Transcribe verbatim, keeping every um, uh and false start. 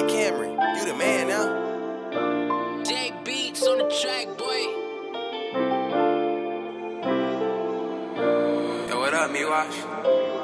Hey Cameron, you the man now. Jai Beats on the track, boy. Yo, what up, Mewosh?